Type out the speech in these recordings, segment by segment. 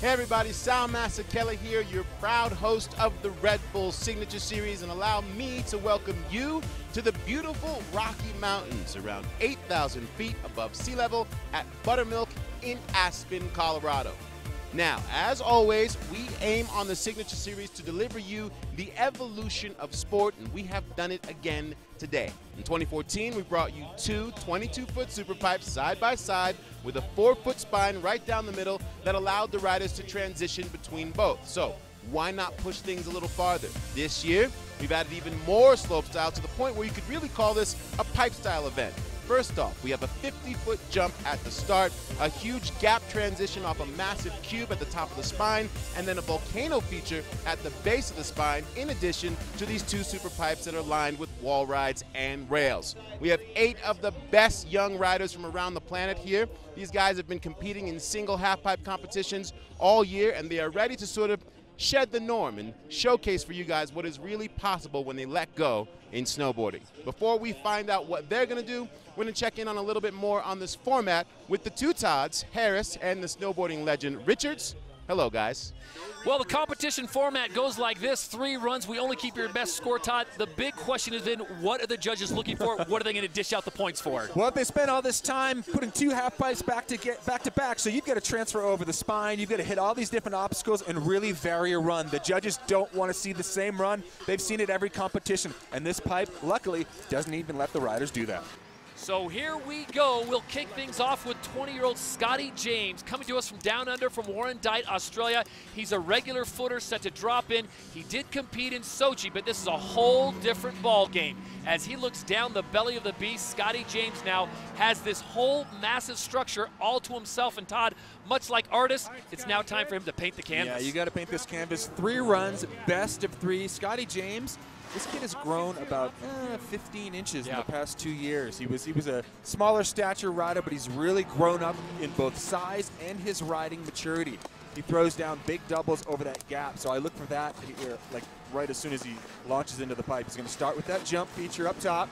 Hey everybody, Sal Masekela here, your proud host of the Red Bull Signature Series, and allow me to welcome you to the beautiful Rocky Mountains around 8,000 feet above sea level at Buttermilk in Aspen, Colorado. Now, as always, we aim on the Signature Series to deliver you the evolution of sport, and we have done it again today. In 2014, we brought you two 22-foot super pipes side by side with a 4-foot spine right down the middle that allowed the riders to transition between both. So why not push things a little farther? This year, we've added even more slope style to the point where you could really call this a pipe style event. First off, we have a 50-foot jump at the start, a huge gap transition off a massive cube at the top of the spine, and then a volcano feature at the base of the spine, in addition to these two super pipes that are lined with wall rides and rails. We have 8 of the best young riders from around the planet here. These guys have been competing in single half-pipe competitions all year, and they are ready to sort of shed the norm and showcase for you guys what is really possible when they let go in snowboarding. Before we find out what they're going to do, we're going to check in on a little bit more on this format with the two Todds, Harris, and the snowboarding legend Richards. Hello, guys. Well, the competition format goes like this. 3 runs. We only keep your best score, Todd. The big question is then, what are the judges looking for? What are they going to dish out the points for? Well, if they spent all this time putting two half-pipes back to back, so you've got to transfer over the spine. You've got to hit all these different obstacles and really vary a run. The judges don't want to see the same run. They've seen it every competition. And this pipe, luckily, doesn't even let the riders do that. So here we go. We'll kick things off with 20-year-old Scotty James, coming to us from down under from Warrandyte, Australia. He's a regular footer set to drop in. He did compete in Sochi, but this is a whole different ball game. As he looks down the belly of the beast, Scotty James now has this whole massive structure all to himself. And Todd, much like artists, it's now time for him to paint the canvas. Yeah, you got to paint this canvas. 3 runs, best of 3. Scotty James. This kid has grown about 15 inches in the past 2 years. He was a smaller stature rider, but he's really grown up in both size and his riding maturity. He throws down big doubles over that gap, so I look for that here, like right as soon as he launches into the pipe. He's going to start with that jump feature up top,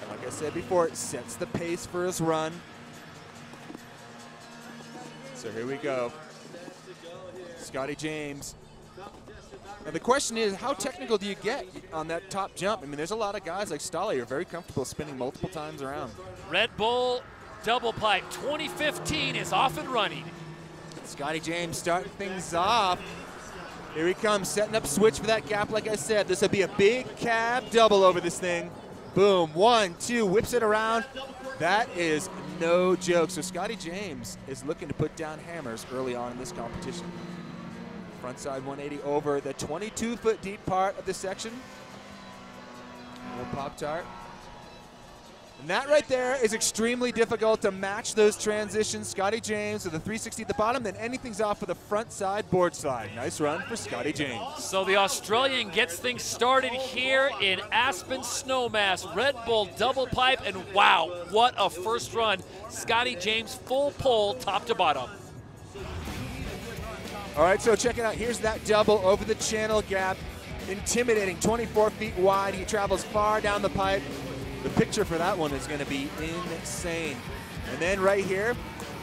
and like I said before, it sets the pace for his run. So here we go, Scotty James. And the question is, how technical do you get on that top jump? I mean, there's a lot of guys like Staley who are very comfortable spinning multiple times around. Red Bull Double Pipe 2015 is off and running. Scotty James starting things off. Here he comes, setting up switch for that gap. Like I said, this will be a big cab double over this thing. Boom, 1, 2, whips it around. That is no joke. So Scotty James is looking to put down hammers early on in this competition. Frontside 180 over the 22-foot deep part of this section. A little Pop-Tart. And that right there is extremely difficult to match those transitions. Scotty James with the 360 at the bottom, then anything's off with a front side board slide. Nice run for Scotty James. So the Australian gets things started here in Aspen Snowmass, Red Bull Double Pipe, and wow, what a first run. Scotty James full pole top to bottom. All right, so check it out. Here's that double over the channel gap. Intimidating, 24 feet wide. He travels far down the pipe. The picture for that one is going to be insane. And then right here,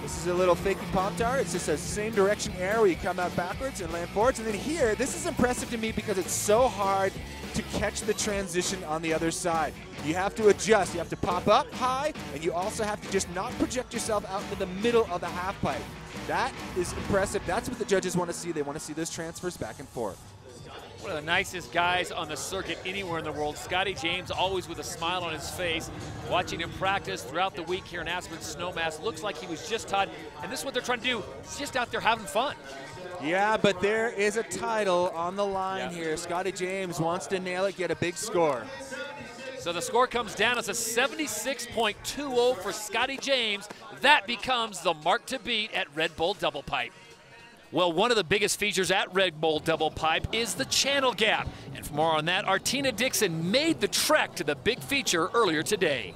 This is a little fakie pop dart. It's just a same direction air where you come out backwards and land forwards. And then here, this is impressive to me because it's so hard to catch the transition on the other side. You have to adjust. You have to pop up high, and you also have to just not project yourself out to the middle of the half pipe. That is impressive. That's what the judges want to see. They want to see those transfers back and forth. One of the nicest guys on the circuit anywhere in the world. Scotty James, always with a smile on his face. Watching him practice throughout the week here in Aspen Snowmass. Looks like he was just Todd. And this is what they're trying to do. It's just out there having fun. Yeah, but there is a title on the line here. Scotty James wants to nail it, get a big score. So the score comes down as a 76.20 for Scotty James. That becomes the mark to beat at Red Bull Double Pipe. Well, one of the biggest features at Red Bull Double Pipe is the channel gap. And for more on that, Artina Dixon made the trek to the big feature earlier today.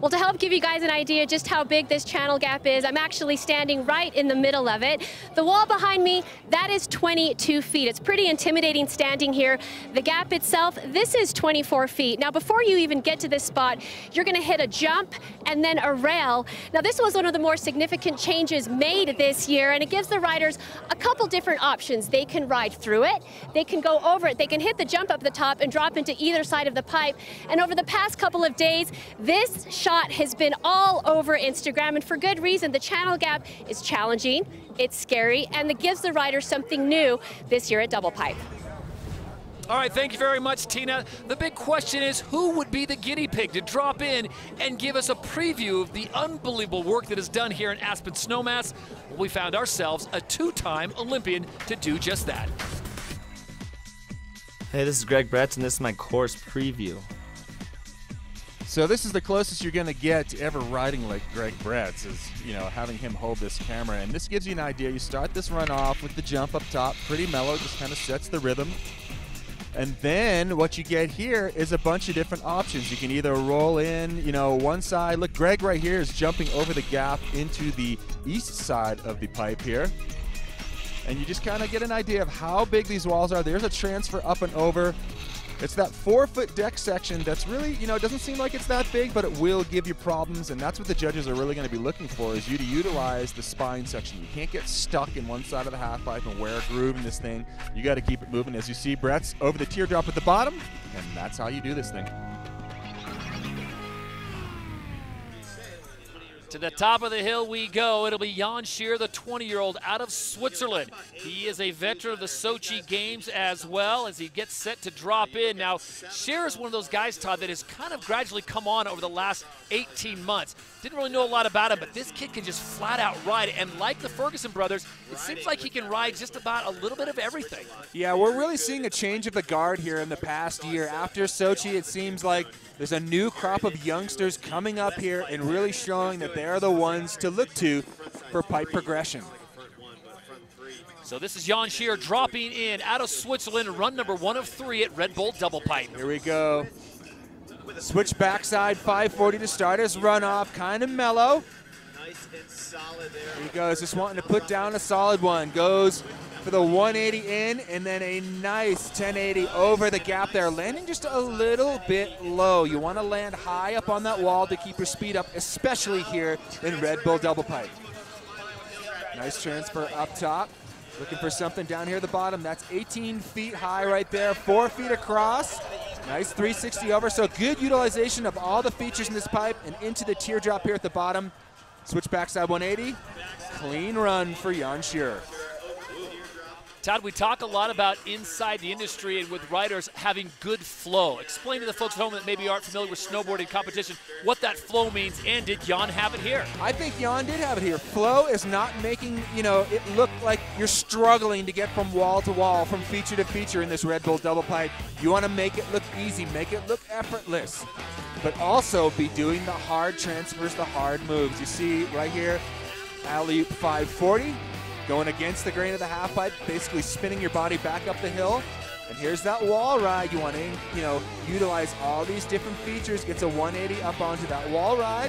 Well, to help give you guys an idea just how big this channel gap is, I'm actually standing right in the middle of it. The wall behind me, that is 22 feet. It's pretty intimidating standing here. The gap itself, this is 24 feet. Now, before you even get to this spot, you're gonna hit a jump and then a rail. Now, this was one of the more significant changes made this year, and it gives the riders a couple different options. They can ride through it, they can go over it, they can hit the jump up the top and drop into either side of the pipe. And over the past couple of days, this has been all over Instagram, and for good reason. The channel gap is challenging, it's scary, and it gives the riders something new this year at Double Pipe. All right, thank you very much, Tina. The big question is, who would be the guinea pig to drop in and give us a preview of the unbelievable work that is done here in Aspen Snowmass? Well, we found ourselves a two-time Olympian to do just that. Hey, this is Greg Bretz, and this is my course preview. So this is the closest you're going to get to ever riding like Greg Bretz, is, you know, having him hold this camera. And this gives you an idea. You start this run off with the jump up top, pretty mellow, just kind of sets the rhythm. And then what you get here is a bunch of different options. You can either roll in, you know, one side. Look, Greg right here is jumping over the gap into the east side of the pipe here. And you just kind of get an idea of how big these walls are. There's a transfer up and over. It's that 4-foot deck section that's really, you know, it doesn't seem like it's that big, but it will give you problems, and that's what the judges are really going to be looking for, is you to utilize the spine section. You can't get stuck in one side of the half pipe and wear a groove in this thing. You got to keep it moving. As you see, Bretz over the teardrop at the bottom, and that's how you do this thing. To the top of the hill we go. It'll be Jan Scherer, the 20-year-old out of Switzerland. He is a veteran of the Sochi Games as well, as he gets set to drop in. Now, Scherer is one of those guys, Todd, that has kind of gradually come on over the last 18 months. Didn't really know a lot about him, but this kid can just flat out ride it. And like the Ferguson brothers, it seems like he can ride just about a little bit of everything. Yeah, we're really seeing a change of the guard here in the past year. After Sochi, it seems like there's a new crop of youngsters coming up here and really showing that they're the ones to look to for pipe progression. So this is Jan Scherer dropping in out of Switzerland, run number 1 of 3 at Red Bull Double Pipe. Here we go. Switch backside, 540 to start his runoff, kind of mellow. Here he goes, just wanting to put down a solid one. Goes for the 180 in, and then a nice 1080 over the gap there, landing just a little bit low. You want to land high up on that wall to keep your speed up, especially here in Red Bull Double Pipe. Nice transfer up top. Looking for something down here at the bottom. That's 18 feet high right there, 4 feet across. Nice 360 over, so good utilization of all the features in this pipe and into the teardrop here at the bottom. Switch backside 180, clean run for Jan Scherer. Todd, we talk a lot about inside the industry and with riders having good flow. Explain to the folks at home that maybe aren't familiar with snowboarding competition what that flow means, and did Jan have it here? I think Jan did have it here. Flow is not making, you know, it look like you're struggling to get from wall to wall, from feature to feature in this Red Bull Double Pipe. You want to make it look easy, make it look effortless, but also be doing the hard transfers, the hard moves. You see right here, alley-oop 540. Going against the grain of the half pipe, basically spinning your body back up the hill. And here's that wall ride. You want to, you know, utilize all these different features. Gets a 180 up onto that wall ride.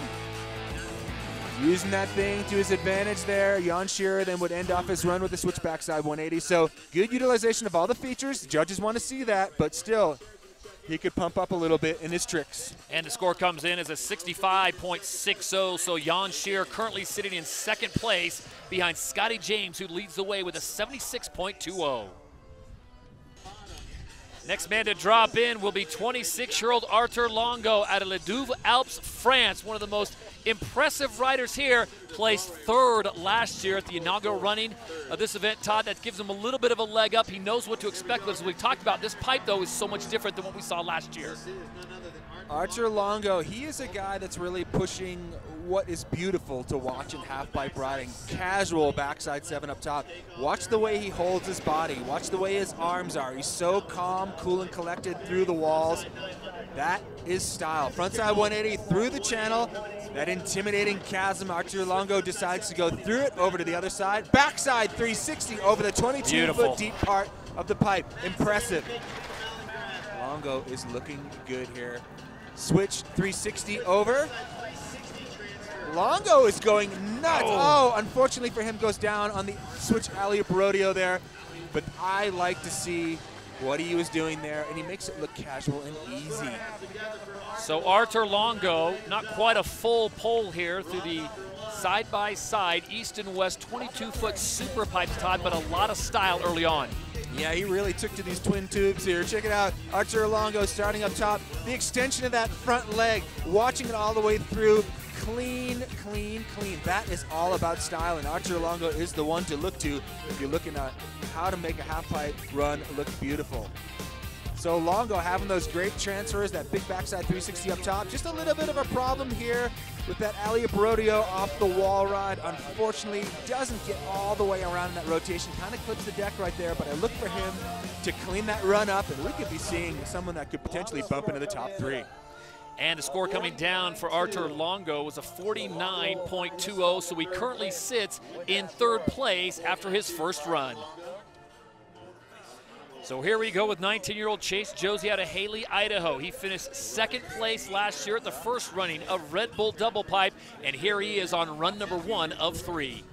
Using that thing to his advantage there. Jan Scherer then would end off his run with a switch backside 180. So good utilization of all the features. Judges want to see that, but still he could pump up a little bit in his tricks. And the score comes in as a 65.60, so Jan Scherer currently sitting in second place behind Scotty James, who leads the way with a 76.20. Next man to drop in will be 26-year-old Arthur Longo out of Les Deux Alpes, France. One of the most impressive riders here, placed third last year at the inaugural running of this event, Todd. That gives him a little bit of a leg up. He knows what to expect. As we've talked about, this pipe, though, is so much different than what we saw last year. Arthur Longo, he is a guy that's really pushing what is beautiful to watch in half-pipe riding. Casual backside seven up top. Watch the way he holds his body. Watch the way his arms are. He's so calm, cool, and collected through the walls. That is style. Frontside 180 through the channel. That intimidating chasm. Arthur Longo decides to go through it over to the other side. Backside 360 over the 22-foot deep part of the pipe. Impressive. Longo is looking good here. Switch 360 over. Longo is going nuts. Oh, unfortunately for him, goes down on the switch alley-oop rodeo there. But I like to see what he was doing there, and he makes it look casual and easy. So Arthur Longo, not quite a full pole here through the side-by-side, east and west, 22-foot super pipes, Todd, but a lot of style early on. Yeah, he really took to these twin tubes here. Check it out, Arthur Longo starting up top. The extension of that front leg, watching it all the way through. Clean, clean, clean. That is all about style, and Arthur Longo is the one to look to if you're looking at how to make a half-pipe run look beautiful. So Longo having those great transfers, that big backside 360 up top. Just a little bit of a problem here with that alley-oop rodeo off the wall ride. Unfortunately, doesn't get all the way around in that rotation. Kind of clips the deck right there, but I look for him to clean that run up, and we could be seeing someone that could potentially bump into the top three. And the score coming down for Arthur Longo was a 49.20, so he currently sits in third place after his first run. So here we go with 19-year-old Chase Josie out of Haley, Idaho. He finished second place last year at the first running of Red Bull Double Pipe, and here he is on run number one of three.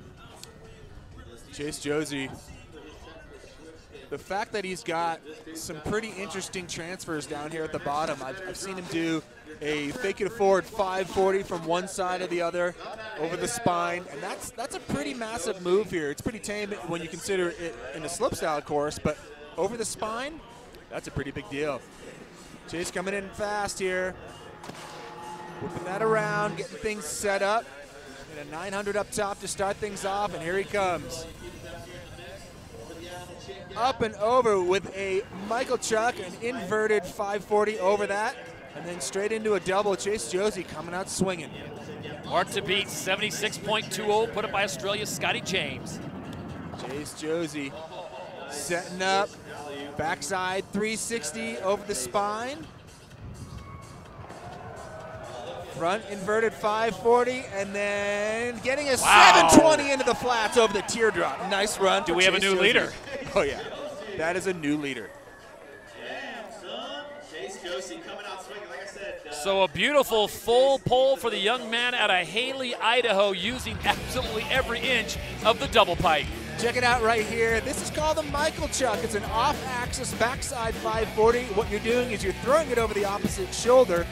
Chase Josie, the fact that he's got some pretty interesting transfers down here at the bottom. I've seen him do a fake it forward 540 from one side to the other over the spine, and that's a pretty massive move here. It's pretty tame when you consider it in a slopestyle course, but over the spine, that's a pretty big deal. Chase coming in fast here, whipping that around, getting things set up, and a 900 up top to start things off, and here he comes. Up and over with a Michael Chuck, an inverted 540 over that, and then straight into a double. Chase Josie coming out swinging. Mark to beat, 76.20, put up by Australia's Scotty James. Chase Josie setting up, backside 360 over the spine. Front inverted 540, and then getting a 720 into the flats over the teardrop. Nice run. Do we have a new leader? Oh, yeah. That is a new leader. So a beautiful full pole for the young man out of Haley, Idaho, using absolutely every inch of the double pipe. Check it out right here. This is called the Michael Chuck. It's an off-axis backside 540. What you're doing is you're throwing it over the opposite shoulder.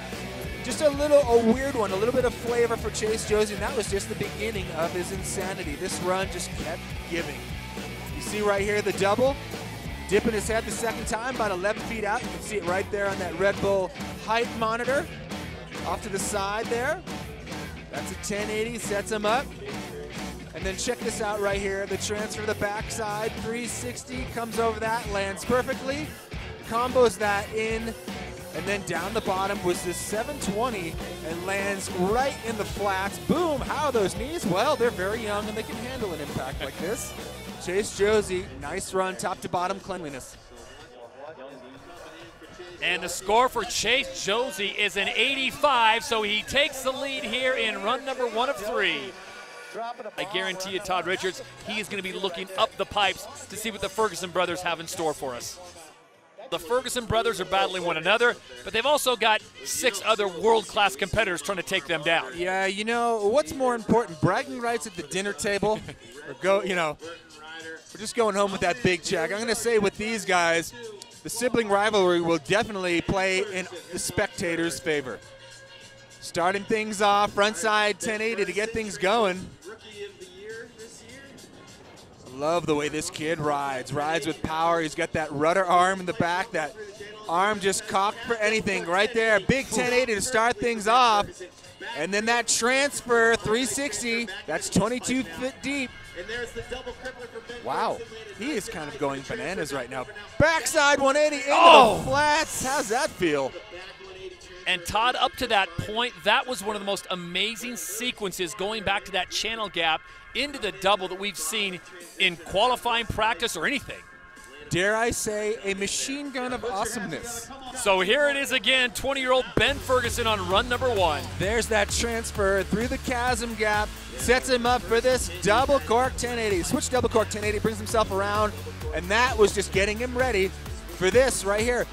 Just a weird one, a little bit of flavor for Chase Josie, and that was just the beginning of his insanity. This run just kept giving. You see right here the double, dipping his head the second time, about 11 feet out. You can see it right there on that Red Bull height monitor. Off to the side there. That's a 1080, sets him up. And then check this out right here, the transfer to the backside, 360, comes over that, lands perfectly, combos that in. And then down the bottom was this 720 and lands right in the flats. Boom, how are those knees? Well, they're very young and they can handle an impact like this. Chase Josie, nice run, top to bottom cleanliness. And the score for Chase Josie is an 85, so he takes the lead here in run number one of three. I guarantee you, Todd Richards, he is going to be looking up the pipes to see what the Ferguson brothers have in store for us. The Ferguson brothers are battling one another, but they've also got 6 other world-class competitors trying to take them down. Yeah, you know, what's more important, bragging rights at the dinner table? Or go, you know, we're just going home with that big check. I'm going to say with these guys, the sibling rivalry will definitely play in the spectators' favor. Starting things off, front side 1080 to get things going. Love the way this kid rides. Rides with power. He's got that rudder arm in the back. That arm just cocked for anything right there. Big 1080 to start things off. And then that transfer 360. That's 22 feet deep. Wow, he is kind of going bananas right now. Backside 180 into the flats. How's that feel? And Todd, up to that point, that was one of the most amazing sequences going back to that channel gap into the double that we've seen in qualifying practice or anything. Dare I say, a machine gun of awesomeness. So here it is again, 20-year-old Ben Ferguson on run number one. There's that transfer through the chasm gap, sets him up for this double cork 1080. Switch double cork 1080, brings himself around, and that was just getting him ready for this right here.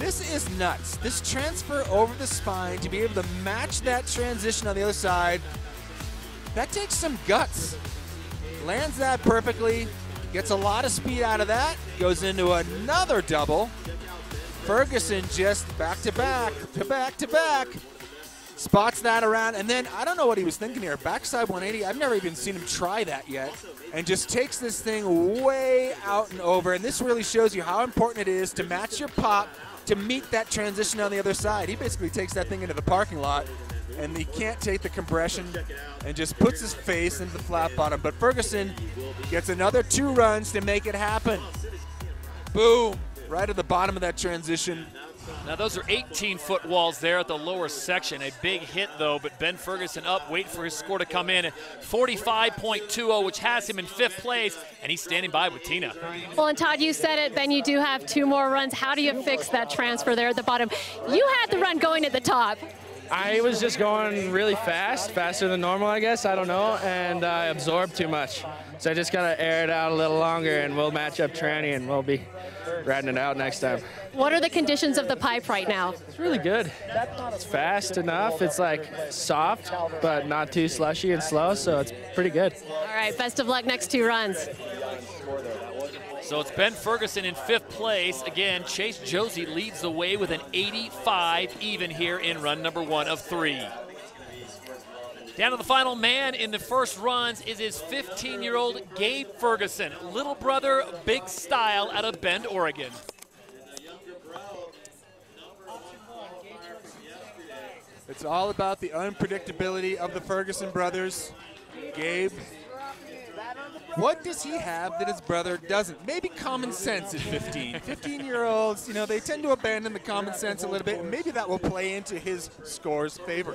This is nuts. This transfer over the spine to be able to match that transition on the other side, that takes some guts. Lands that perfectly, gets a lot of speed out of that, goes into another double. Ferguson just back to back, to back to back. Spots that around, and then I don't know what he was thinking here. Backside 180, I've never even seen him try that yet. And just takes this thing way out and over, and this really shows you how important it is to match your pop to meet that transition on the other side. He basically takes that thing into the parking lot, and he can't take the compression and just puts his face into the flat bottom. But Ferguson gets another 2 runs to make it happen. Boom, right at the bottom of that transition. Now those are 18-foot walls there at the lower section. A big hit though, but Ben Ferguson up, waiting for his score to come in at 45.20, which has him in 5th place, and he's standing by with Tina. Well, and Todd, you said it, Ben, you do have 2 more runs. How do you fix that transfer there at the bottom? You had the run going at the top. I was just going really fast, faster than normal, I guess, I don't know, and I absorbed too much. So I just got to air it out a little longer, and we'll match up Tranny, and we'll be riding it out next time. What are the conditions of the pipe right now? It's really good. It's fast enough. It's like soft, but not too slushy and slow, so it's pretty good. All right, best of luck next 2 runs. So it's Ben Ferguson in 5th place. Again, Chase Josie leads the way with an 85 even here in run number 1 of 3. Down to the final man in the first runs is his 15-year-old Gabe Ferguson. Little brother, big style out of Bend, Oregon. It's all about the unpredictability of the Ferguson brothers. Gabe, what does he have that his brother doesn't? Maybe common sense at 15. 15-year-olds, you know, they tend to abandon the common sense a little bit, and maybe that will play into his score's favor.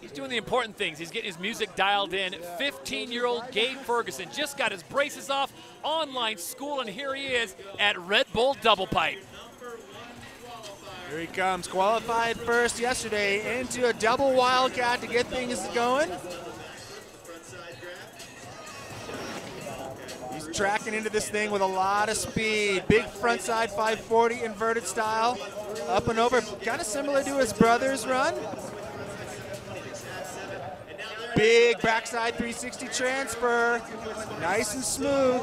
He's doing the important things. He's getting his music dialed in. 15-year-old Gabe Ferguson just got his braces off, online school, and here he is at Red Bull Double Pipe. Here he comes, qualified first yesterday into a double wildcat to get things going. Tracking into this thing with a lot of speed. Big frontside 540 inverted style. Up and over, kind of similar to his brother's run. Big backside 360 transfer. Nice and smooth.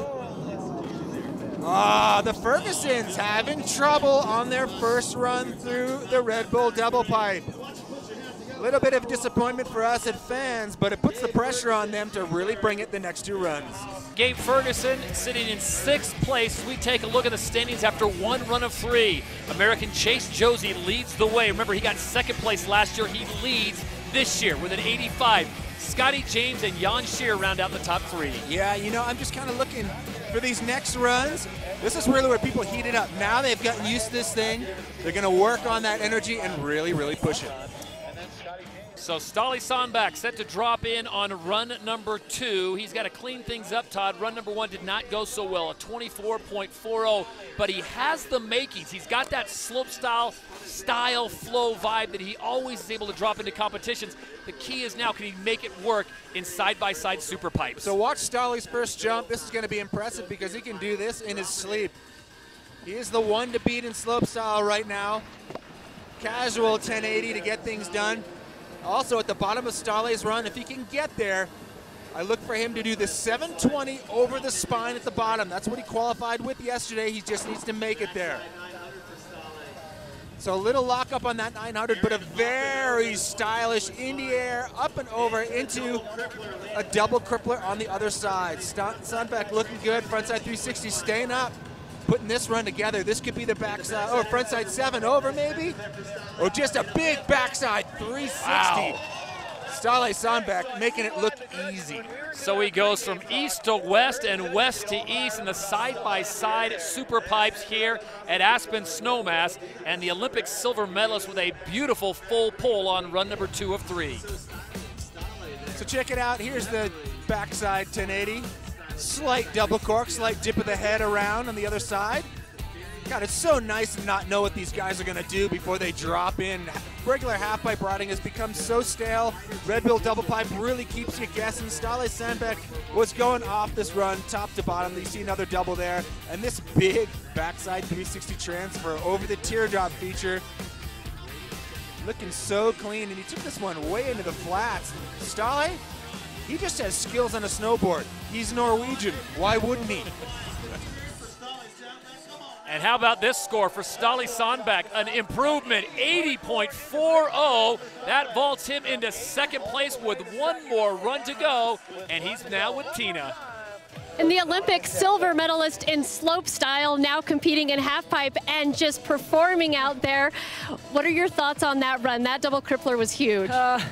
The Fergusons having trouble on their first run through the Red Bull Double Pipe. A little bit of disappointment for us at fans, but it puts the pressure on them to really bring it the next 2 runs. Gabe Ferguson sitting in 6th place. We take a look at the standings after 1 run of 3. American Chase Josie leads the way. Remember, he got 2nd place last year. He leads this year with an 85. Scotty James and Jan Scherer round out the top 3. Yeah, you know, I'm just kind of looking for these next runs. This is really where people heat it up. Now they've gotten used to this thing. They're going to work on that energy and really, really push it. So Ståle Sandbech set to drop in on run number 2. He's got to clean things up, Todd. Run number 1 did not go so well, a 24.40, but he has the makings. He's got that slope style flow vibe that he always is able to drop into competitions. The key is now, can he make it work in side-by-side super pipes? So watch Stolly's first jump. This is going to be impressive because he can do this in his sleep. He is the one to beat in slope style right now. Casual 1080 to get things done. Also at the bottom of Stale's run, if he can get there, I look for him to do the 720 over the spine at the bottom. That's what he qualified with yesterday. He just needs to make it there. So a little lock up on that 900, but a very stylish in the air, up and over into a double crippler on the other side. Sandbech looking good, frontside 360 staying up, putting this run together. This could be the backside, or frontside seven over maybe, or just a big backside 360. Wow. Ståle Sandbech making it look easy. So he goes from east to west and west to east in the side-by-side super pipes here at Aspen Snowmass, and the Olympic silver medalist with a beautiful full pole on run number 2 of 3. So check it out. Here's the backside 1080. Slight double cork, slight dip of the head around on the other side. God, it's so nice to not know what these guys are going to do before they drop in. Regular half-pipe riding has become so stale. Red Bull double pipe really keeps you guessing. Ståle Sandbech was going off this run, top to bottom. You see another double there. And this big backside 360 transfer over the teardrop feature. Looking so clean, and he took this one way into the flats. Ståle, he just has skills on a snowboard. He's Norwegian. Why wouldn't he? And how about this score for Ståle Sandbech? An improvement, 80.40. That vaults him into second place with one more run to go, and he's now with Tina. And the Olympic silver medalist in slopestyle, now competing in halfpipe and just performing out there. What are your thoughts on that run? That double crippler was huge. It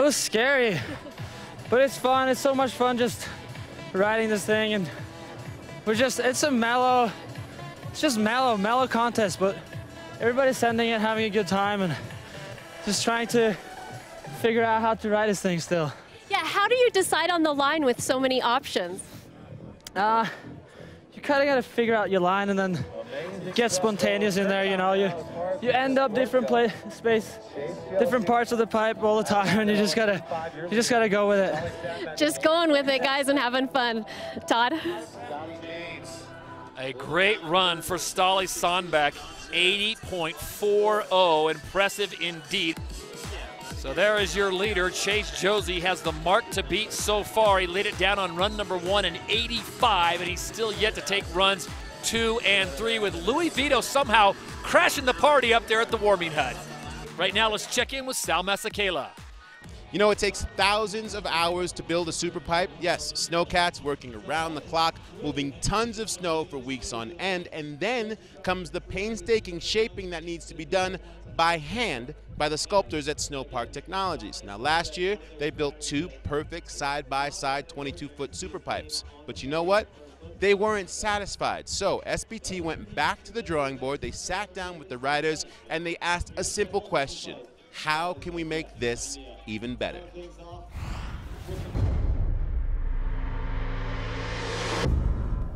was scary, but it's fun. It's so much fun just riding this thing, and it's just a mellow contest, but everybody's sending it, having a good time, and just trying to figure out how to ride this thing still. Yeah, how do you decide on the line with so many options? You kind of got to figure out your line and then get spontaneous in there, you know. You end up different parts of the pipe all the time, and you just gotta go with it. Just going with it, guys, and having fun. Todd? A great run for Ståle Sandbech, 80.40, impressive indeed. So there is your leader. Chase Josie has the mark to beat so far. He laid it down on run number 1 in 85, and he's still yet to take runs 2 and 3, with Louis Vito somehow crashing the party up there at the warming hut. Right now, let's check in with Sal Masekela. You know, it takes thousands of hours to build a super pipe. Yes, snowcats working around the clock, moving tons of snow for weeks on end, and then comes the painstaking shaping that needs to be done by hand by the sculptors at Snow Park Technologies. Now, last year, they built 2 perfect side-by-side 22-foot super pipes. But you know what? They weren't satisfied, so SBT went back to the drawing board. They sat down with the riders, and they asked a simple question: how can we make this even better?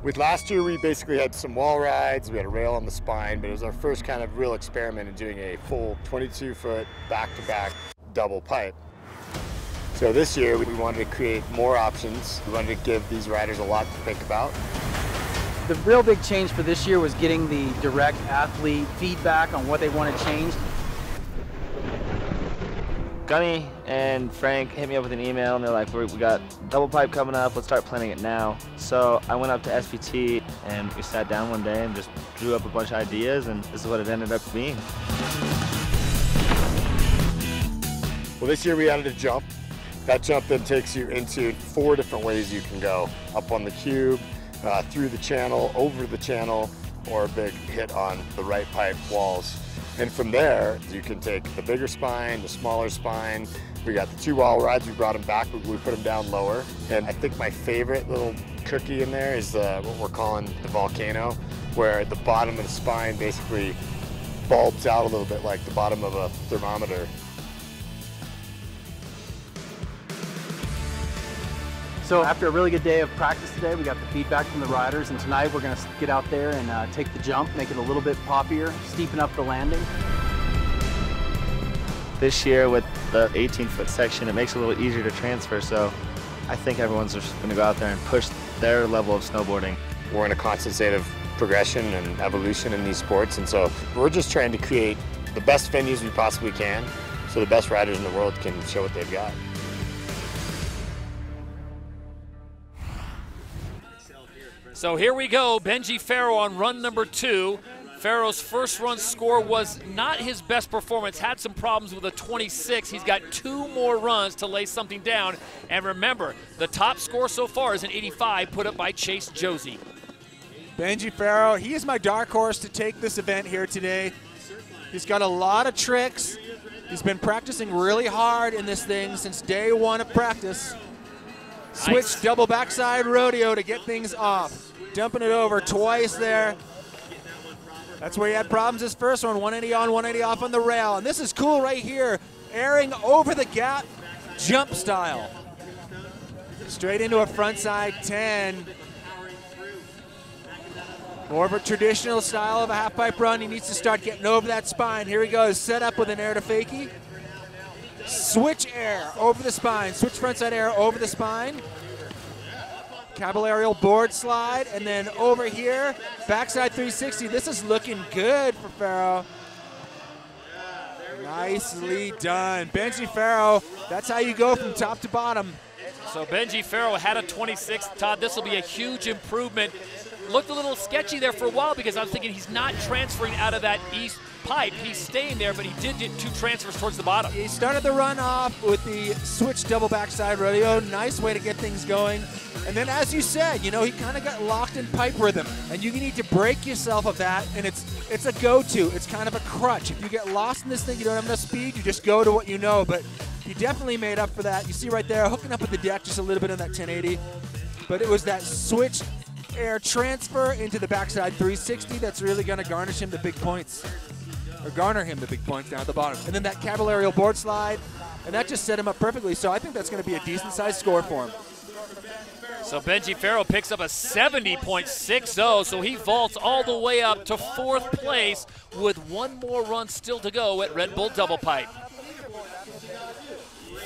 With last year, we basically had some wall rides, we had a rail on the spine, but it was our first kind of real experiment in doing a full 22-foot back-to-back double pipe. So this year, we wanted to create more options. We wanted to give these riders a lot to think about. The real big change for this year was getting the direct athlete feedback on what they want to change. Gunny and Frank hit me up with an email, and they're like, we got double pipe coming up, let's start planning it now. So I went up to SBT, and we sat down one day and just drew up a bunch of ideas, and this is what it ended up being. Well, this year we added a jump. That jump then takes you into 4 different ways you can go: up on the cube, through the channel, over the channel, or a big hit on the right pipe walls. And from there, you can take the bigger spine, the smaller spine. We got the 2 wall rides, we brought them back, but we put them down lower. And I think my favorite little cookie in there is what we're calling the volcano, where the bottom of the spine basically bulbs out a little bit like the bottom of a thermometer. So after a really good day of practice today, we got the feedback from the riders, and tonight we're going to get out there and take the jump, make it a little bit poppier, steepen up the landing. This year with the 18-foot section, it makes it a little easier to transfer, so I think everyone's just going to go out there and push their level of snowboarding. We're in a constant state of progression and evolution in these sports, and so we're just trying to create the best venues we possibly can so the best riders in the world can show what they've got. So here we go, Benji Farrow on run number 2. Farrow's first run score was not his best performance, had some problems with a 26. He's got two more runs to lay something down. And remember, the top score so far is an 85 put up by Chase Josie. Benji Farrow, he is my dark horse to take this event here today. He's got a lot of tricks. He's been practicing really hard in this thing since day one of practice. Switch nice. Double backside rodeo to get things off. Dumping it over twice there. That's where he had problems his first one, 180 on, 180 off on the rail. And this is cool right here, airing over the gap, jump style. Straight into a frontside 10. More of a traditional style of a half pipe run. He needs to start getting over that spine. Here he goes, set up with an air to fakie. Switch air over the spine, switch frontside air over the spine. Caballerial board slide, and then over here, backside 360. This is looking good for Farrow. Nicely done. Benji Farrow, that's how you go from top to bottom. So Benji Farrow had a 26. Todd, this will be a huge improvement. Looked a little sketchy there for a while because I was thinking he's not transferring out of that east pipe. He's staying there, but he did get two transfers towards the bottom. He started the run off with the switch double backside rodeo. Nice way to get things going. And then as you said, you know, he kind of got locked in pipe rhythm, and you need to break yourself of that, and it's a go-to. It's kind of a crutch. If you get lost in this thing, you don't have enough speed, you just go to what you know, but he definitely made up for that. You see right there, hooking up with the deck just a little bit on that 1080, but it was that switch air transfer into the backside 360 that's really gonna garnish him the big points, or garner him the big points down at the bottom. And then that caballerial board slide, and that just set him up perfectly, so I think that's gonna be a decent-sized score for him. So Benji Farrow picks up a 70.60, so he vaults all the way up to fourth place with one more run still to go at Red Bull Double Pipe.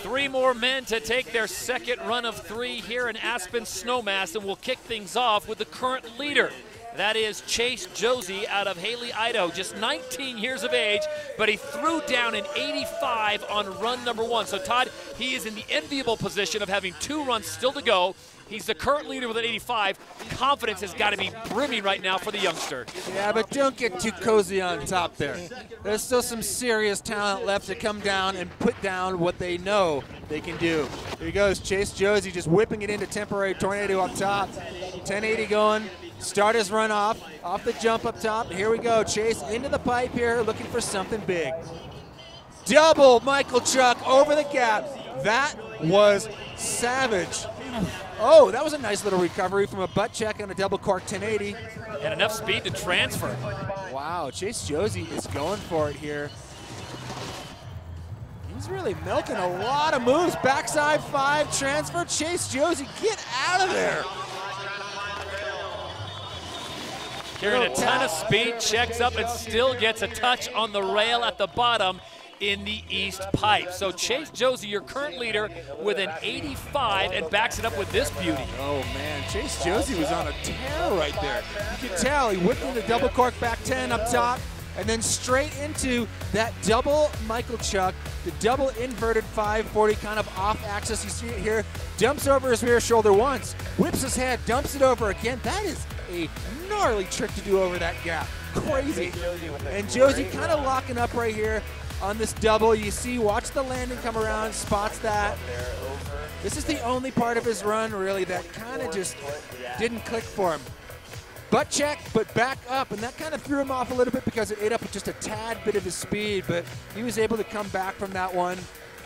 Three more men to take their second run of three here in Aspen Snowmass, and we'll kick things off with the current leader. That is Chase Josie out of Haley, Idaho, just 19 years of age, but he threw down an 85 on run number one. So Todd, he is in the enviable position of having two runs still to go. He's the current leader with an 85. Confidence has got to be brimming right now for the youngster. Yeah, but don't get too cozy on top there. There's still some serious talent left to come down and put down what they know they can do. Here he goes, Chase Josie just whipping it into temporary tornado up top. 1080 going. Start his run off the jump up top. Here we go, Chase into the pipe here, looking for something big. Double Michael Chuck over the gap. That was savage. Oh, that was a nice little recovery from a butt check on a double cork 1080. And enough speed to transfer. Wow, Chase Josie is going for it here. He's really milking a lot of moves. Backside five transfer. Chase Josie, get out of there. Carrying a ton of speed, checks up and still gets a touch on the rail at the bottom in the east pipe. So Chase Josie, your current leader, with an 85 and backs it up with this beauty. Oh man, Chase Josie was on a tear right there. You can tell he whipped in the double cork back 10 up top and then straight into that double Michael Chuck, the double inverted 540 kind of off axis. You see it here, dumps over his rear shoulder once, whips his head, dumps it over again. That is a gnarly trick to do over that gap. Crazy. And Josie kind of locking up right here on this double. You see, watch the landing come around, spots that. This is the only part of his run really that kind of just didn't click for him. Butt check, but back up, and that kind of threw him off a little bit because it ate up just a tad bit of his speed, but he was able to come back from that one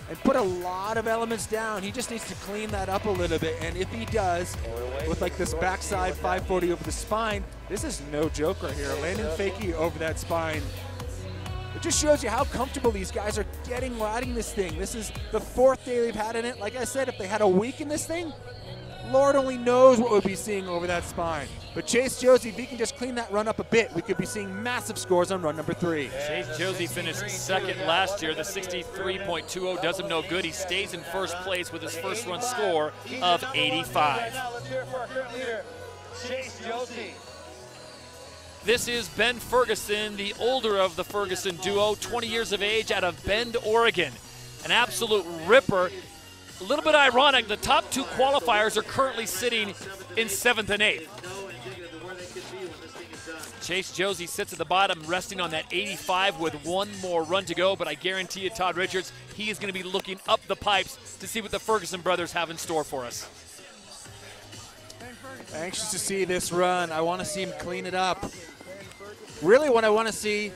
and put a lot of elements down. He just needs to clean that up a little bit, and if he does, with like this backside 540 over the spine, this is no joke right here. Landing fakie over that spine. It just shows you how comfortable these guys are getting riding this thing. This is the fourth day they've had in it. Like I said, if they had a week in this thing, Lord only knows what we'll be seeing over that spine. But Chase Josie, if he can just clean that run up a bit, we could be seeing massive scores on run number three. Chase Josie finished second last year. The 63.20 does him no good. He stays in first place with his first run score of 85. Chase Josie. This is Ben Ferguson, the older of the Ferguson duo, 20 years of age out of Bend, Oregon. An absolute ripper. A little bit ironic, the top two qualifiers are currently sitting in 7th and 8th. Chase Josie sits at the bottom, resting on that 85 with one more run to go, but I guarantee you, Todd Richards, he is going to be looking up the pipes to see what the Ferguson brothers have in store for us. Anxious to see this run. I want to see him clean it up. Really what I want to see,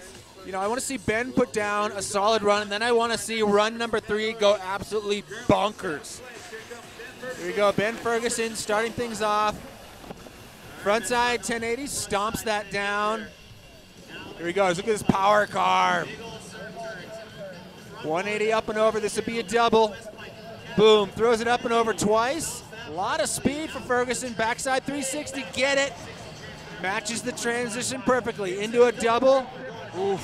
you know, I want to see Ben put down a solid run, and then I want to see run number 3 go absolutely bonkers. Here we go, Ben Ferguson starting things off. Frontside 1080, stomps that down. Here he goes, look at this power car. 180 up and over, this would be a double. Boom, throws it up and over twice. A lot of speed for Ferguson, backside 360, get it. Matches the transition perfectly, into a double. Oof.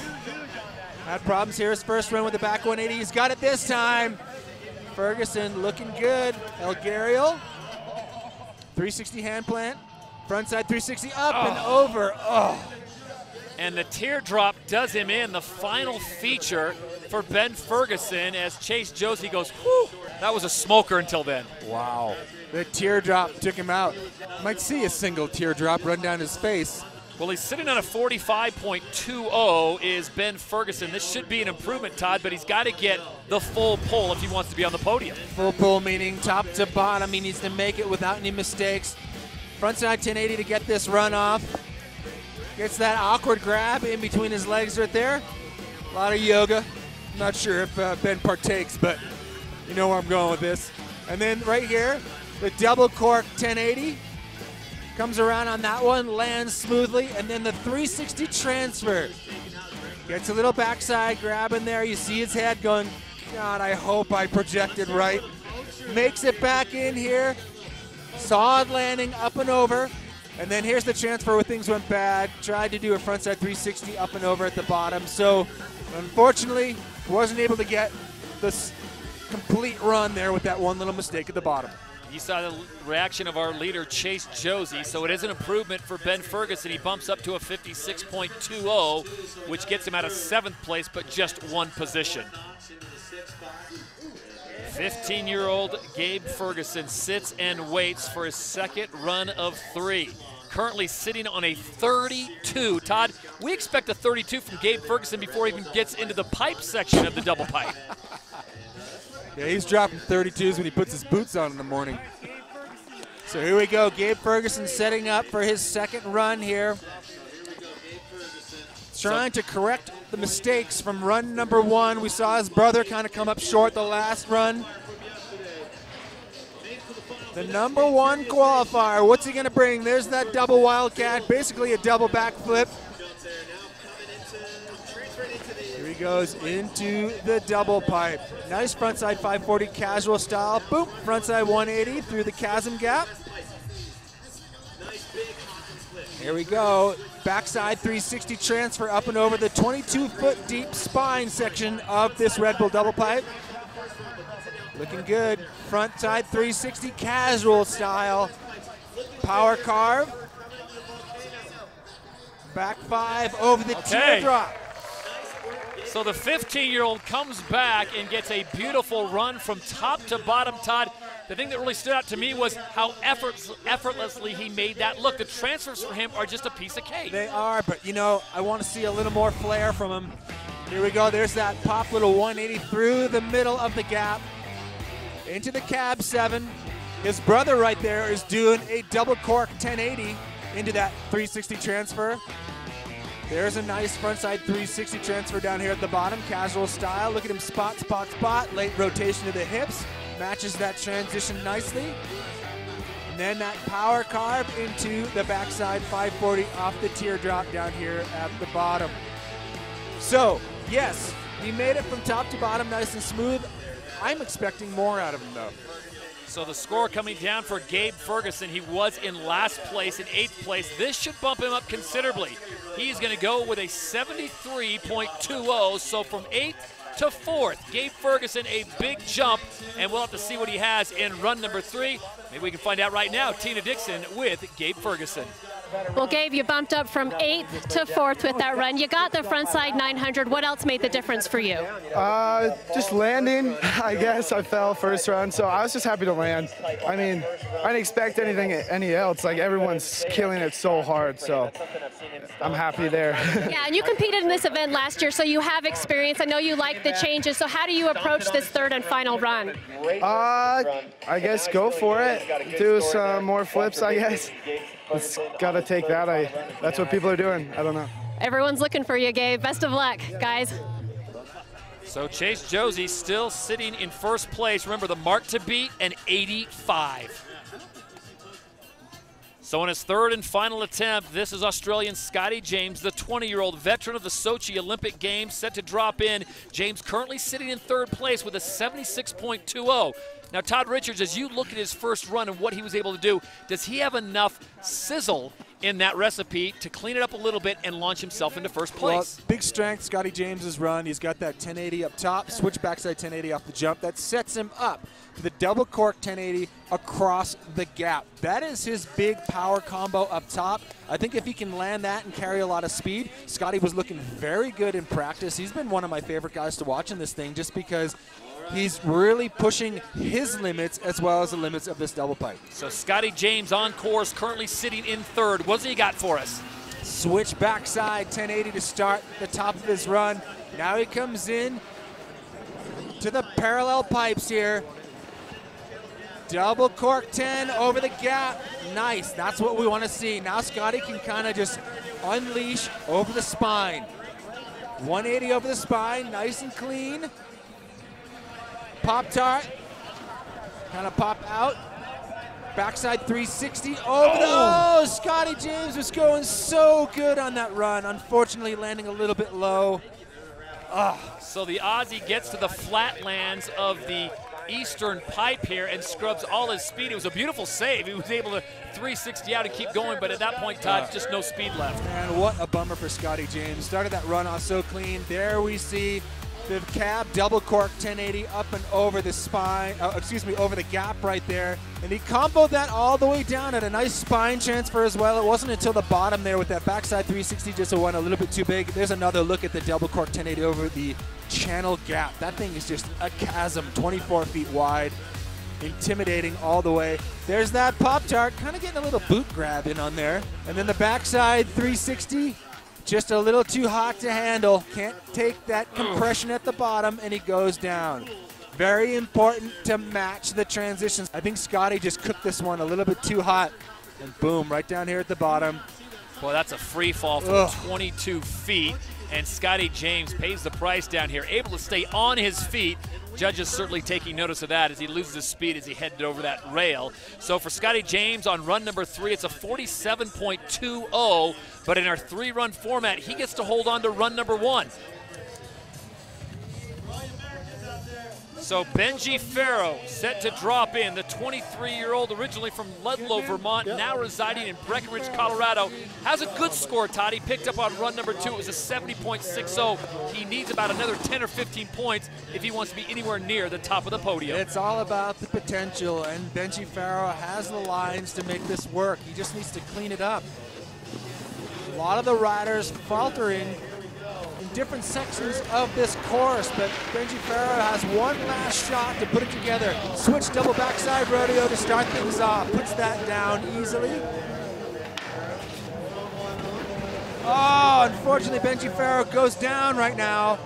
Had problems here, his first run with the back 180, he's got it this time. Ferguson looking good, Elgariel. 360 hand plant. Frontside 360 up and over. Oh. And the teardrop does him in, the final feature for Ben Ferguson as Chase Josie goes, whew, that was a smoker until then. Wow. The teardrop took him out. Might see a single teardrop run down his face. Well, he's sitting on a 45.20 is Ben Ferguson. This should be an improvement, Todd, but he's got to get the full pull if he wants to be on the podium. Full pull meaning top to bottom. He needs to make it without any mistakes. Frontside 1080 to get this run off. Gets that awkward grab in between his legs right there. A lot of yoga. I'm not sure if Ben partakes, but you know where I'm going with this. And then right here, the double cork 1080. Comes around on that one, lands smoothly, and then the 360 transfer. Gets a little backside grab in there. You see his head going, God, I hope I projected right. Makes it back in here. Solid landing up and over, and then here's the transfer where things went bad. Tried to do a frontside 360 up and over at the bottom, so unfortunately wasn't able to get this complete run there with that one little mistake at the bottom. You saw the reaction of our leader, Chase Josie, so it is an improvement for Ben Ferguson. He bumps up to a 56.20, which gets him out of 7th place, but just one position. 15-year-old Gabe Ferguson sits and waits for his second run of 3. Currently sitting on a 32. Todd, we expect a 32 from Gabe Ferguson before he even gets into the pipe section of the double pipe. Yeah, he's dropping 32s when he puts his boots on in the morning. So here we go, Gabe Ferguson setting up for his second run here. Trying to correct the mistakes from run number 1. We saw his brother kind of come up short the last run. The number 1 qualifier, what's he going to bring? There's that double wildcat, basically a double backflip. Here he goes into the double pipe. Nice frontside 540 casual style. Boom, frontside 180 through the chasm gap. Here we go, backside 360 transfer up and over the 22-foot deep spine section of this Red Bull double pipe. Looking good, frontside 360 casual style, power carve, back 5 over the teardrop. So the 15-year-old comes back and gets a beautiful run from top to bottom, Todd. The thing that really stood out to me was how effortlessly he made that look. The transfers for him are just a piece of cake. They are, but you know, I want to see a little more flair from him. Here we go, there's that pop little 180 through the middle of the gap. Into the cab 7. His brother right there is doing a double cork 1080 into that 360 transfer. There's a nice frontside 360 transfer down here at the bottom, casual style. Look at him spot, spot, spot, late rotation of the hips. Matches that transition nicely. And then that power carve into the backside 540 off the teardrop down here at the bottom. So, yes, he made it from top to bottom nice and smooth. I'm expecting more out of him, though. So the score coming down for Gabe Ferguson. He was in last place, in 8th place. This should bump him up considerably. He's going to go with a 73.20, so from 8th to 4th. Gabe Ferguson, a big jump, and we'll have to see what he has in run number 3. Maybe we can find out right now. Tina Dixon with Gabe Ferguson. Well, Gabe, you bumped up from 8th to 4th with that run. You got the frontside 900. What else made the difference for you? Just landing, I guess. I fell first run, so I was just happy to land. I mean, I didn't expect any else. Like, everyone's killing it so hard, so I'm happy there. Yeah, and you competed in this event last year, so you have experience. I know you like the changes, so how do you approach this third and final run? I guess go for it. Do some more flips, I guess. It's gotta take that. That's what people are doing. I don't know. Everyone's looking for you, Gabe. Best of luck, guys. So Chase Josie still sitting in first place. Remember, the mark to beat, an 85. So in his third and final attempt, this is Australian Scotty James, the 20-year-old veteran of the Sochi Olympic Games, set to drop in. James currently sitting in third place with a 76.20. Now, Todd Richards, as you look at his first run and what he was able to do, does he have enough sizzle in that recipe to clean it up a little bit and launch himself into first place? Well, big strength, Scotty James's run. He's got that 1080 up top, switch backside 1080 off the jump. That sets him up to the double cork 1080 across the gap. That is his big power combo up top. I think if he can land that and carry a lot of speed, Scotty was looking very good in practice. He's been one of my favorite guys to watch in this thing just because he's really pushing his limits as well as the limits of this double pipe. So Scotty James on course, currently sitting in third. What's he got for us? Switch backside, 1080 to start the top of his run. Now he comes in to the parallel pipes here. Double cork 10 over the gap. Nice, that's what we want to see. Now Scotty can kind of just unleash over the spine. 180 over the spine, nice and clean. Pop-tart, kind of pop out. Backside 360, over the, oh! Scotty James was going so good on that run. Unfortunately, landing a little bit low. Oh. So the Aussie gets to the flatlands of the Eastern Pipe here and scrubs all his speed. It was a beautiful save. He was able to 360 out and keep going, but at that point, Todd, just no speed left. Man, what a bummer for Scotty James. Started that run off so clean. There we see the cab double cork 1080 up and over the spine, over the gap right there. And he comboed that all the way down at a nice spine transfer as well. It wasn't until the bottom there with that backside 360 just went a little bit too big. There's another look at the double cork 1080 over the channel gap. That thing is just a chasm, 24 feet wide, intimidating all the way. There's that Pop-Tart, kind of getting a little boot grab in on there. And then the backside 360. Just a little too hot to handle. Can't take that compression at the bottom, and he goes down. Very important to match the transitions. I think Scotty just cooked this one a little bit too hot, and boom, right down here at the bottom. Boy, that's a free fall from 22 feet, and Scotty James pays the price down here, able to stay on his feet. Judges certainly taking notice of that as he loses his speed as he headed over that rail. So for Scotty James on run number 3, it's a 47.20, but in our three-run format, he gets to hold on to run number 1. So Benji Farrow set to drop in, the 23-year-old originally from Ludlow, Vermont, now residing in Breckenridge, Colorado. Has a good score, Todd. He picked up on run number 2. It was a 70.60. He needs about another 10 or 15 points if he wants to be anywhere near the top of the podium. It's all about the potential, and Benji Farrow has the lines to make this work. He just needs to clean it up. A lot of the riders faltering in different sections of this course, but Benji Farrow has one last shot to put it together. Switch double backside rodeo to start things off. Puts that down easily. Oh, unfortunately, Benji Farrow goes down right now.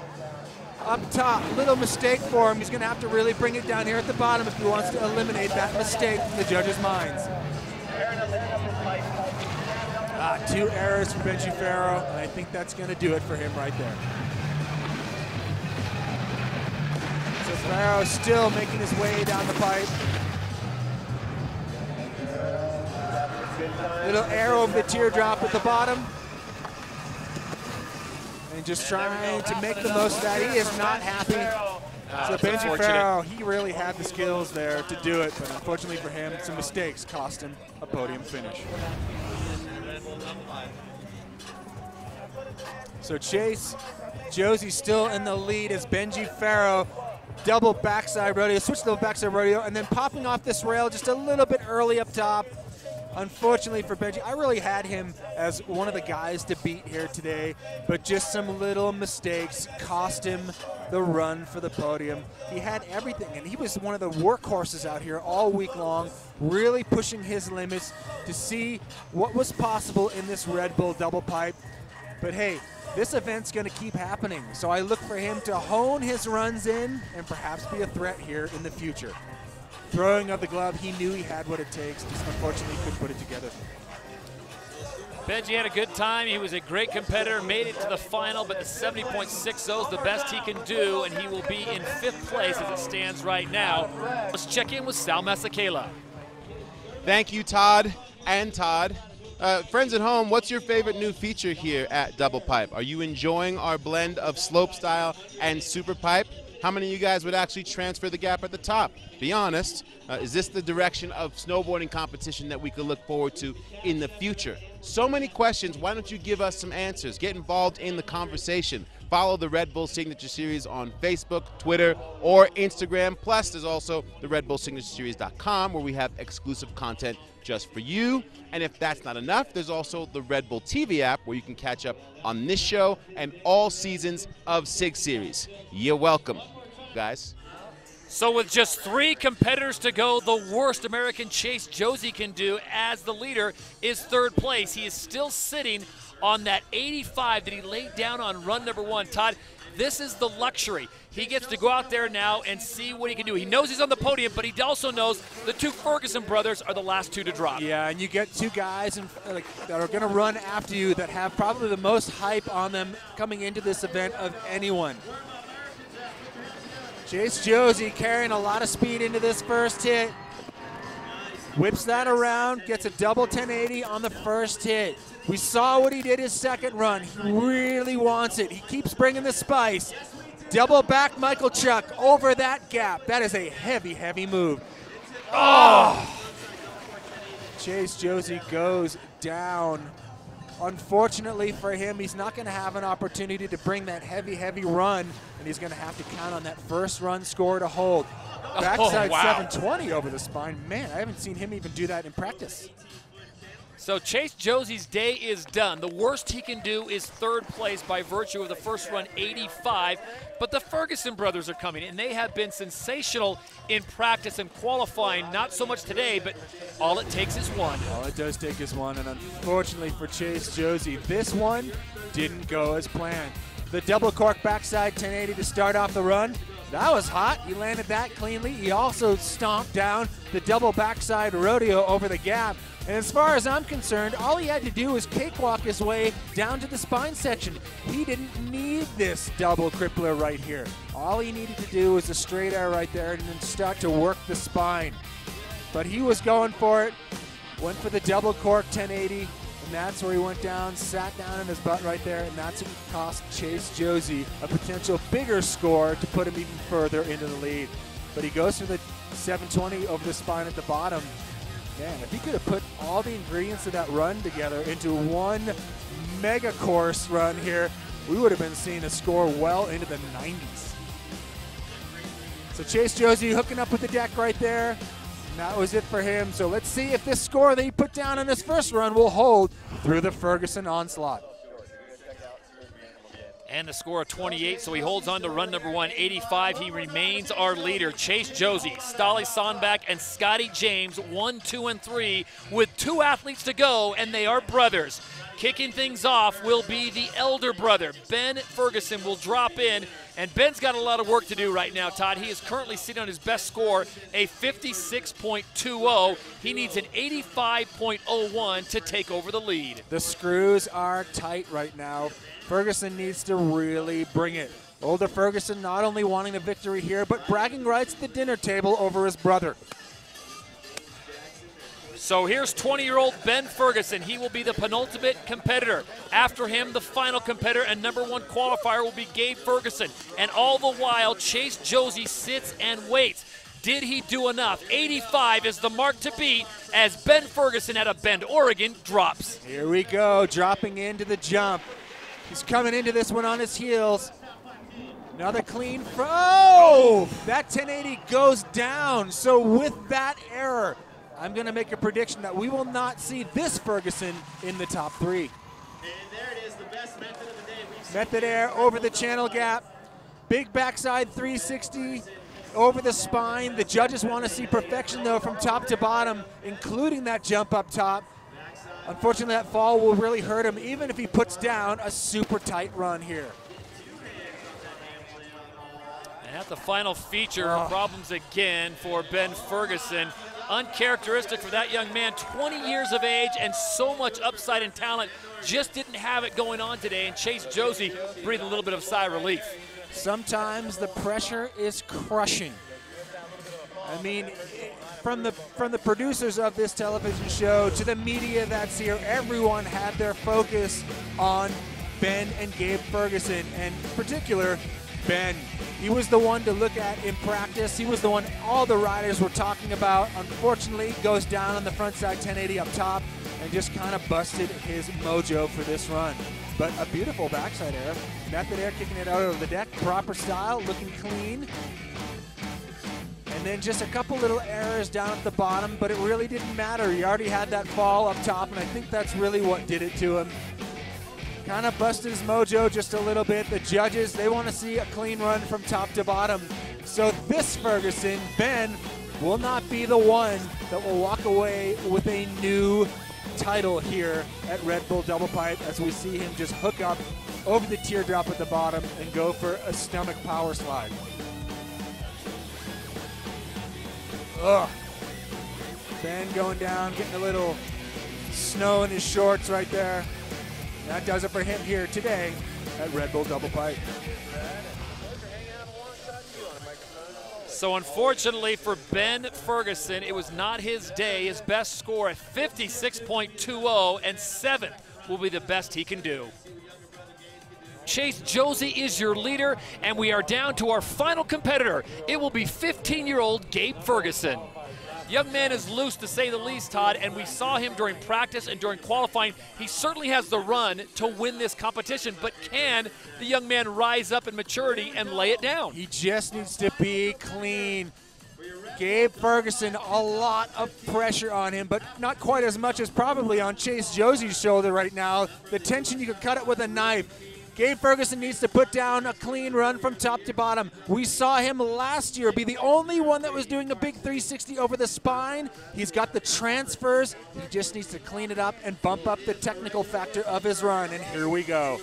Up top, little mistake for him. He's gonna have to really bring it down here at the bottom if he wants to eliminate that mistake from the judges' minds. Two errors for Benji Farrow, and I think that's going to do it for him right there. So Farrow still making his way down the pipe. Little air over the teardrop at the bottom. And just trying to make the most of that. He is not happy. So Benji Farrow, he really had the skills there to do it, but unfortunately for him, some mistakes cost him a podium finish. So Chase Josie still in the lead as Benji Farrow double backside rodeo, switch double backside rodeo, and then popping off this rail just a little bit early up top. Unfortunately for Benji, I really had him as one of the guys to beat here today, but just some little mistakes cost him the run for the podium. He had everything, and he was one of the workhorses out here all week long, really pushing his limits to see what was possible in this Red Bull double pipe. But hey, this event's going to keep happening, so I look for him to hone his runs in and perhaps be a threat here in the future. Throwing of the glove, he knew he had what it takes, just unfortunately couldn't put it together. Benji had a good time. He was a great competitor, made it to the final, but the 70.60 is the best he can do, and he will be in 5th place as it stands right now. Let's check in with Sal Masekela. Thank you, Todd and Todd. Friends at home, what's your favorite new feature here at Double Pipe? Are you enjoying our blend of slope style and super pipe? How many of you guys would actually transfer the gap at the top? Be honest, is this the direction of snowboarding competition that we could look forward to in the future? So many questions, why don't you give us some answers? Get involved in the conversation. Follow the Red Bull Signature Series on Facebook, Twitter, or Instagram. Plus, there's also the RedBullSignatureSeries.com where we have exclusive content just for you. And if that's not enough, there's also the Red Bull TV app where you can catch up on this show and all seasons of Sig Series. You're welcome, guys. So with just 3 competitors to go, the worst American Chase Josie can do as the leader is 3rd place. He is still sitting on that 85 that he laid down on run number 1. Todd, this is the luxury. He gets to go out there now and see what he can do. He knows he's on the podium, but he also knows the 2 Ferguson brothers are the last 2 to drop. Yeah, and you get 2 guys that are going to run after you that have probably the most hype on them coming into this event of anyone. Chase Josie carrying a lot of speed into this first hit. Whips that around, gets a double 1080 on the first hit. We saw what he did his second run. He really wants it. He keeps bringing the spice. Double back Michael Chuck over that gap. That is a heavy, heavy move. Oh! Chase Josie goes down. Unfortunately for him, he's not going to have an opportunity to bring that heavy, heavy run, and he's going to have to count on that first run score to hold. Backside 720 over the spine. Man, I haven't seen him even do that in practice. So Chase Josie's day is done. The worst he can do is 3rd place by virtue of the first run, 85. But the Ferguson brothers are coming, and they have been sensational in practice and qualifying. Not so much today, but all it takes is 1. All it does take is 1, and unfortunately for Chase Josie, this one didn't go as planned. The double cork backside 1080 to start off the run. That was hot. He landed that cleanly. He also stomped down the double backside rodeo over the gap. And as far as I'm concerned, all he had to do was cakewalk his way down to the spine section. He didn't need this double crippler right here. All he needed to do was a straight air right there and then start to work the spine. But he was going for it. Went for the double cork 1080. And that's where he went down, sat down in his butt right there, and that's what cost Chase Josie a potential bigger score to put him even further into the lead. But he goes for the 720 over the spine at the bottom. Man, if he could have put all the ingredients of that run together into one mega course run here, we would have been seeing a score well into the 90s. So Chase Josie hooking up with the deck right there. And that was it for him. So let's see if this score that he put down in his first run will hold through the Ferguson onslaught. And the score of 28, so he holds on to run number 185. He remains our leader. Chase Josie, Ståle Sandbech, and Scotty James, 1, 2, and 3, with 2 athletes to go, and they are brothers. Kicking things off will be the elder brother. Ben Ferguson will drop in, and Ben's got a lot of work to do right now, Todd. He is currently sitting on his best score, a 56.20. He needs an 85.01 to take over the lead. The screws are tight right now. Ferguson needs to really bring it. Older Ferguson not only wanting a victory here, but bragging rights at the dinner table over his brother. So here's 20-year-old Ben Ferguson. He will be the penultimate competitor. After him, the final competitor and number 1 qualifier will be Gabe Ferguson. And all the while, Chase Josie sits and waits. Did he do enough? 85 is the mark to beat as Ben Ferguson out of Bend, Oregon drops. Here we go, dropping into the jump. He's coming into this one on his heels. Another clean, oh! That 1080 goes down. So with that error, I'm going to make a prediction that we will not see this Ferguson in the top three. And there it is, the best method of the day we've seen. Method air over the channel gap. Big backside 360 over the spine. The judges want to see perfection, though, from top to bottom, including that jump up top. Unfortunately, that fall will really hurt him, even if he puts down a super tight run here. And at the final feature, problems again for Ben Ferguson. Uncharacteristic for that young man, 20 years of age and so much upside and talent. Just didn't have it going on today, and Chase Josie breathed a little bit of sigh of relief. Sometimes the pressure is crushing. I mean, from the producers of this television show to the media that's here, everyone had their focus on Ben and Gabe Ferguson, and in particular, Ben. He was the one to look at in practice. He was the one all the riders were talking about. Unfortunately, goes down on the front side 1080 up top and just kind of busted his mojo for this run. But a beautiful backside air. Method air kicking it out of the deck. Proper style, looking clean. And then just a couple little errors down at the bottom, but it really didn't matter. He already had that fall up top, and I think that's really what did it to him. Kind of busted his mojo just a little bit. The judges, they want to see a clean run from top to bottom. So this Ferguson, Ben, will not be the one that will walk away with a new title here at Red Bull Double Pipe, as we see him just hook up over the teardrop at the bottom and go for a stomach power slide. Ugh. Ben going down, getting a little snow in his shorts right there. That does it for him here today at Red Bull Double Pipe. So unfortunately for Ben Ferguson, it was not his day. His best score at 56.20, and 7th will be the best he can do. Chase Josie is your leader, and we are down to our final competitor. It will be 15-year-old Gabe Ferguson. Young man is loose, to say the least, Todd, and we saw him during practice and during qualifying. He certainly has the run to win this competition, but can the young man rise up in maturity and lay it down? He just needs to be clean. Gabe Ferguson, a lot of pressure on him, but not quite as much as probably on Chase Josie's shoulder right now. The tension, you could cut it with a knife. Gabe Ferguson needs to put down a clean run from top to bottom. We saw him last year be the only one that was doing a big 360 over the spine. He's got the transfers. He just needs to clean it up and bump up the technical factor of his run, and here we go.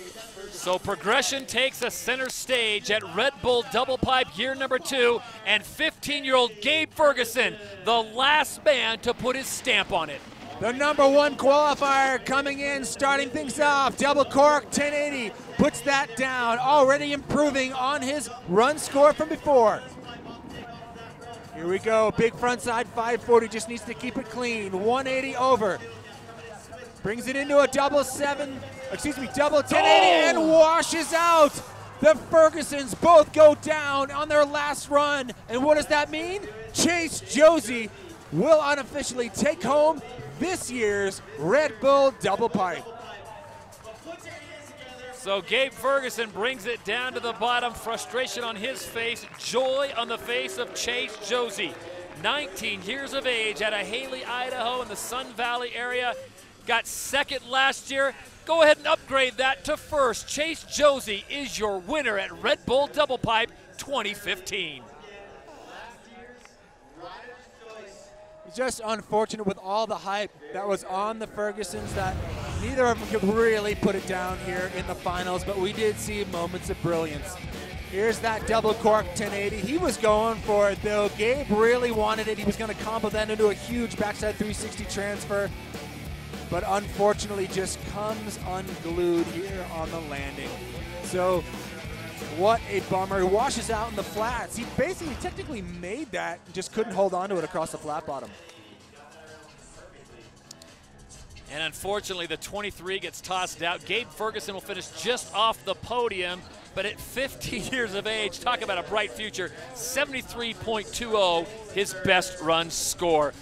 So progression takes a center stage at Red Bull Double Pipe year #2, and 15-year-old Gabe Ferguson, the last man to put his stamp on it. The #1 qualifier coming in, starting things off. Double cork, 1080, puts that down. Already improving on his run score from before. Here we go, big frontside 540, just needs to keep it clean. 180 over. Brings it into a double 1080 and washes out. The Fergusons both go down on their last run. And what does that mean? Chase Josie will unofficially take home this year's Red Bull Double Pipe. So Gabe Ferguson brings it down to the bottom. Frustration on his face, joy on the face of Chase Josie. 19 years of age out of Haley, Idaho in the Sun Valley area. Got 2nd last year. Go ahead and upgrade that to 1st. Chase Josie is your winner at Red Bull Double Pipe 2015. Just unfortunate with all the hype that was on the Fergusons that neither of them could really put it down here in the finals, but we did see moments of brilliance. Here's that double cork 1080. He was going for it, though. Gabe really wanted it. He was going to combo that into a huge backside 360 transfer, but unfortunately just comes unglued here on the landing. So what a bummer. He washes out in the flats. He basically technically made that, just couldn't hold on to it across the flat bottom. And unfortunately, the 23 gets tossed out. Gabe Ferguson will finish just off the podium, but at 15 years of age, talk about a bright future, 73.20, his best run score.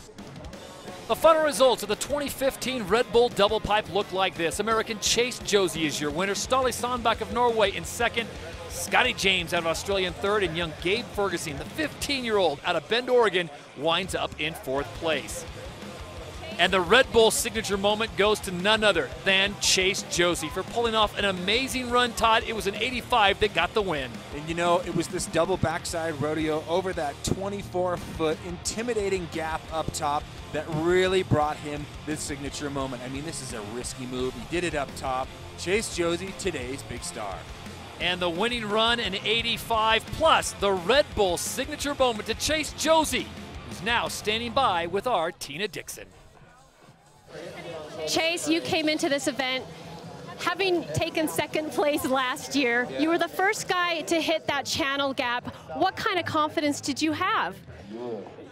The final results of the 2015 Red Bull Double Pipe look like this. American Chase Josie is your winner. Ståle Sandbech of Norway in 2nd. Scotty James out of Australia in 3rd. And young Gabe Ferguson, the 15-year-old out of Bend, Oregon, winds up in 4th place. And the Red Bull signature moment goes to none other than Chase Josie for pulling off an amazing run, Todd. It was an 85 that got the win. And you know, it was this double backside rodeo over that 24-foot intimidating gap up top that really brought him this signature moment. I mean, this is a risky move. He did it up top. Chase Josie, today's big star. And the winning run, an 85, plus the Red Bull signature moment to Chase Josie, who's now standing by with our Artina Dixon. Chase, you came into this event having taken second place last year. You were the first guy to hit that channel gap. What kind of confidence did you have?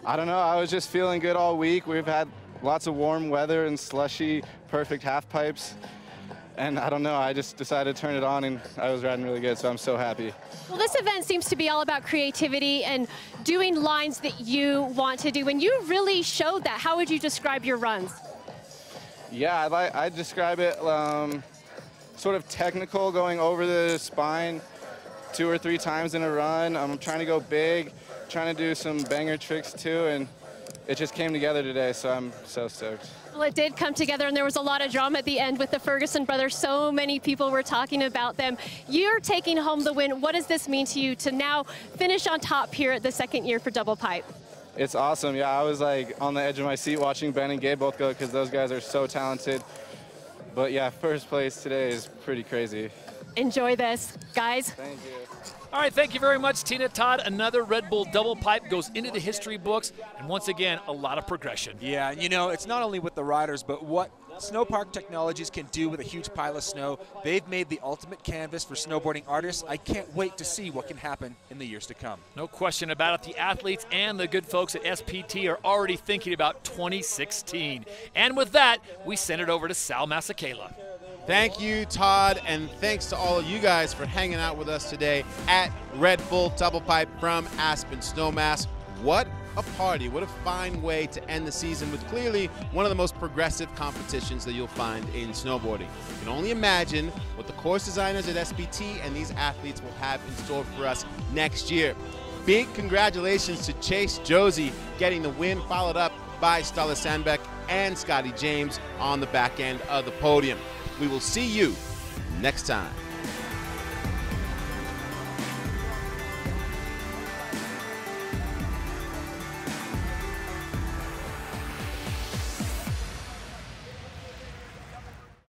I don't know. I was just feeling good all week. We've had lots of warm weather and slushy, perfect half pipes. And I don't know, I just decided to turn it on and I was riding really good, so I'm so happy. Well, this event seems to be all about creativity and doing lines that you want to do, and you really showed that. How would you describe your runs? Yeah, I'd describe it sort of technical, going over the spine 2 or 3 times in a run. I'm trying to go big, trying to do some banger tricks too, and it just came together today, so I'm so stoked. Well, it did come together, and there was a lot of drama at the end with the Ferguson brothers. So many people were talking about them. You're taking home the win. What does this mean to you to now finish on top here at the second year for double pipe? It's awesome. Yeah, I was like on the edge of my seat watching Ben and Gabe both go because those guys are so talented. But yeah, first place today is pretty crazy. Enjoy this, guys. Thank you. All right, thank you very much, Tina. Todd, another Red Bull double pipe goes into the history books, and once again, a lot of progression. Yeah, you know, it's not only with the riders, but what Snow Park Technologies can do with a huge pile of snow. They've made the ultimate canvas for snowboarding artists. I can't wait to see what can happen in the years to come. No question about it. The athletes and the good folks at SPT are already thinking about 2016. And with that, we send it over to Sal Masekela. Thank you, Todd, and thanks to all of you guys for hanging out with us today at Red Bull Double Pipe from Aspen Snowmass. What a party, what a fine way to end the season with clearly one of the most progressive competitions that you'll find in snowboarding. You can only imagine what the course designers at SBT and these athletes will have in store for us next year. Big congratulations to Chase Josie getting the win, followed up by Ståle Sandbech and Scotty James on the back end of the podium. We will see you next time.